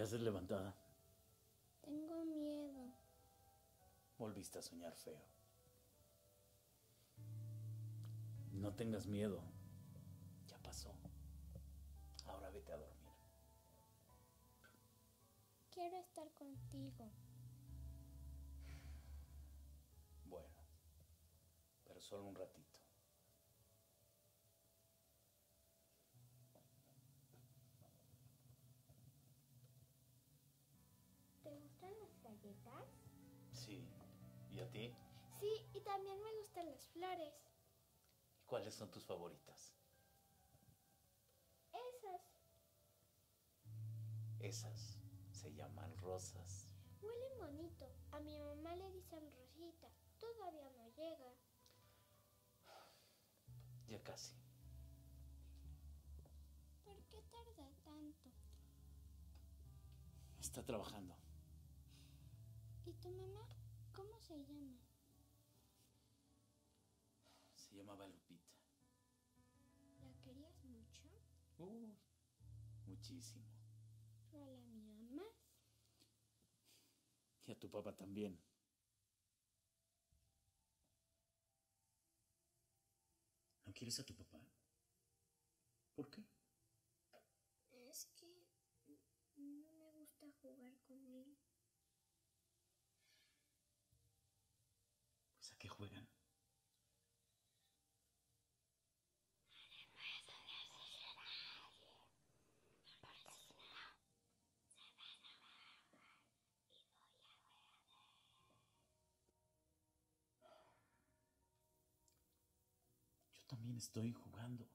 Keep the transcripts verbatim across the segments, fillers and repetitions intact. ¿Qué haces levantada? Tengo miedo. Volviste a soñar feo. No tengas miedo. Ya pasó. Ahora vete a dormir. Quiero estar contigo. Bueno, pero solo un ratito. ¿Te gustan las galletas? Sí. ¿Y a ti? Sí, y también me gustan las flores. ¿Y cuáles son tus favoritas? Esas. Esas se llaman rosas. Huelen bonito. A mi mamá le dicen Rosita. Todavía no llega. Ya casi. ¿Por qué tarda tanto? Está trabajando. ¿Y tu mamá? ¿Cómo se llama? Se llamaba Lupita. ¿La querías mucho? Uh, muchísimo. ¿Tú a la mi mamá? Y a tu papá también. ¿No quieres a tu papá? ¿Por qué? Es que no me gusta jugar con él. ¿Pues a qué juegan? También estoy jugando.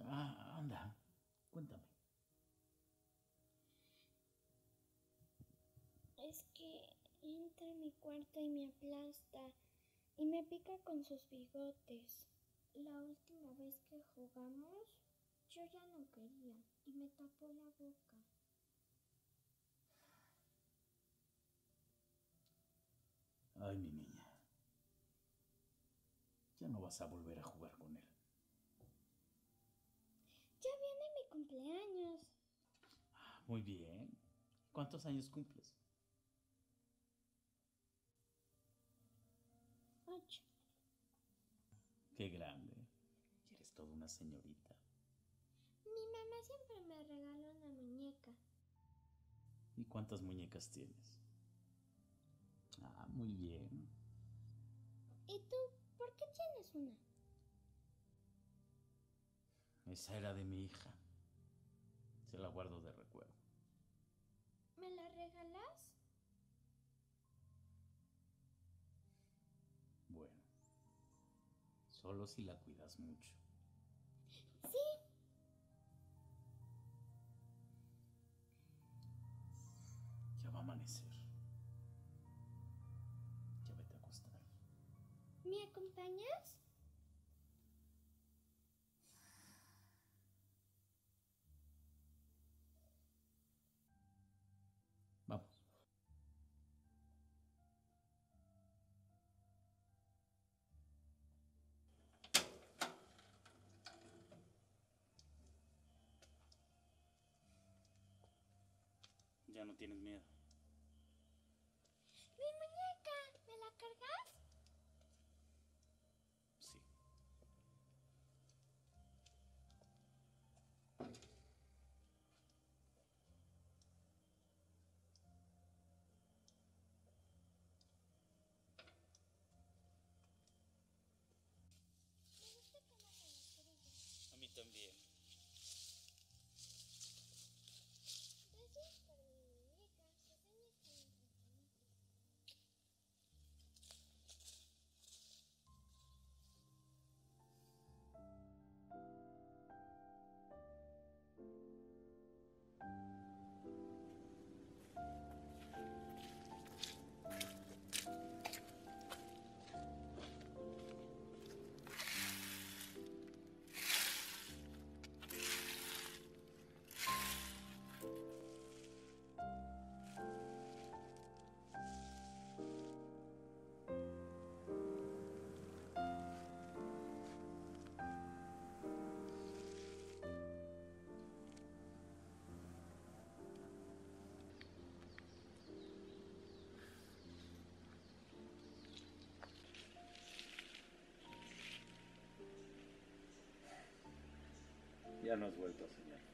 Ah, anda, cuéntame. Es que entra en mi cuarto y me aplasta y me pica con sus bigotes. La última vez que jugamos, yo ya no quería y me tapó la boca. Ay, mi niña. Ya no vas a volver a jugar con él. Ya viene mi cumpleaños. Ah, muy bien. ¿Cuántos años cumples? Ocho. Qué grande. Eres toda una señorita. Mi mamá siempre me regaló una muñeca. ¿Y cuántas muñecas tienes? Ah, muy bien. ¿Y tú? ¿Por qué tienes una? Esa era de mi hija. Se la guardo de recuerdo. ¿Me la regalas? Bueno, solo si la cuidas mucho. ¡Sí! Ya va a amanecer. Ya vete a acostar. ¿Me acompañas? Vamos. Ya no tienes miedo. A mí también. Gracias por mi muñeca. ya no has vuelto a soñar.